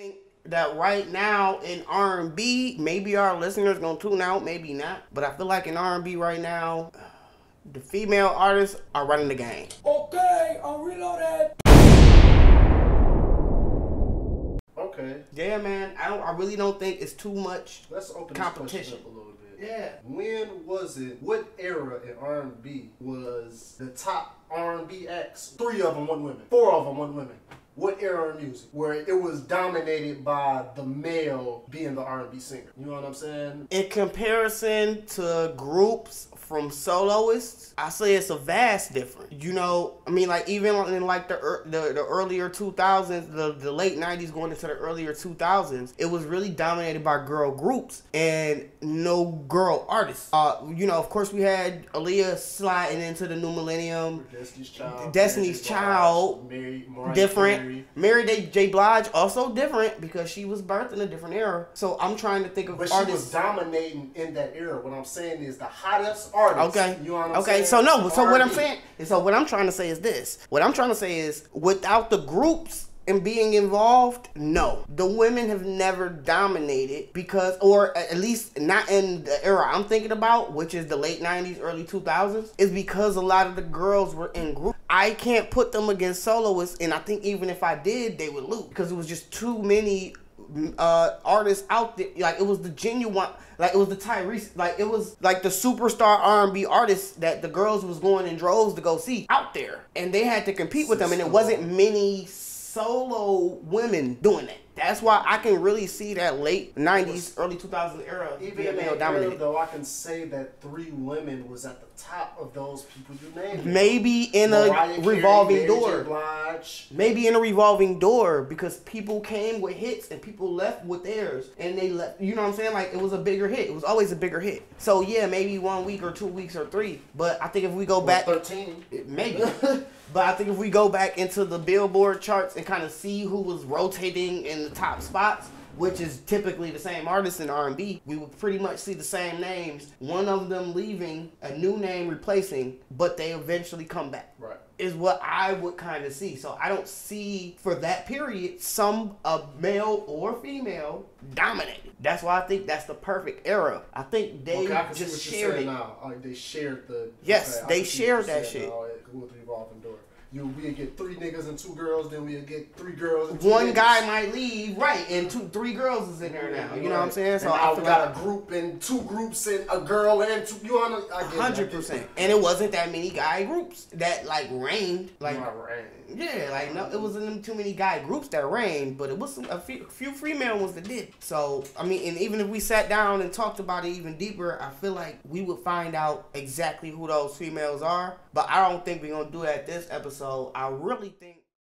think that right now in R&B, maybe our listeners gonna tune out, maybe not, but I feel like in R&B right now, the female artists are running the game. Okay, I'm reloaded. Okay. Yeah, man. I really don't think it's too much competition. Let's open this up a little bit. Yeah. When was it? What era in R&B was the top R&B acts? 3 of them were women. 4 of them were women. What era in music where it was dominated by the male being the R&B singer? You know what I'm saying? In comparison to groups from soloists, I say it's a vast difference. You know, I mean, like even in like the earlier 2000s, the late 90s going into the earlier 2000s, it was really dominated by girl groups and no girl artists. You know, of course we had Aaliyah sliding into the new millennium. Destiny's Child. Different. Mary J. Blige also different because she was birthed in a different era. So I'm trying to think of artists. But she was dominating in that era. What I'm saying is the hottest artists. Okay. You know what I'm saying? So no. So what I'm saying. So what I'm trying to say is this. What I'm trying to say is without the groups and being involved, no. The women have never dominated because, or at least not in the era I'm thinking about, which is the late 90s, early 2000s, is because a lot of the girls were in groups. I can't put them against soloists, and I think even if I did, they would lose because it was just too many artists out there. Like, it was the genuine... Like, it was the Tyrese, like, it was, like, the superstar R&B artists that the girls was going in droves to go see out there. And they had to compete with them, and it wasn't many solo women doing that. That's why I can really see that late 90s, early 2000s era. Even in that era, though, I can say that 3 women was at the top of those people you named. Maybe in a revolving door. Maybe in a revolving door because people came with hits and people left with theirs. And they left, you know what I'm saying? Like, it was a bigger hit. It was always a bigger hit. So, yeah, maybe 1 week or 2 weeks or 3. But I think if we go back... 13. Maybe. But I think if we go back into the Billboard charts and kind of see who was rotating in the top spots, which is typically the same artists in R&B, we would pretty much see the same names, one of them leaving, a new name replacing, but they eventually come back. Right. Is what I would kind of see. So I don't see, for that period, a male or female dominated. That's why I think that's the perfect era. I think they just shared it. Now. Like, they shared the... Yes, they shared that shit. Now, with the revolving door. We'll get 3 niggas and 2 girls, then we'll get 3 girls and 2 One niggas. Guy might leave, right, and 3 girls is in there now. You know what I'm saying? So I got a group and 2 groups and a girl and 2, you know, I get 100%. And it wasn't that many guy groups that, like, reigned. Like, yeah, like, no, it wasn't too many guy groups that reigned, but it was a few female ones that did. So, I mean, and even if we sat down and talked about it even deeper, I feel like we would find out exactly who those females are, but I don't think we're going to do that this episode. I really think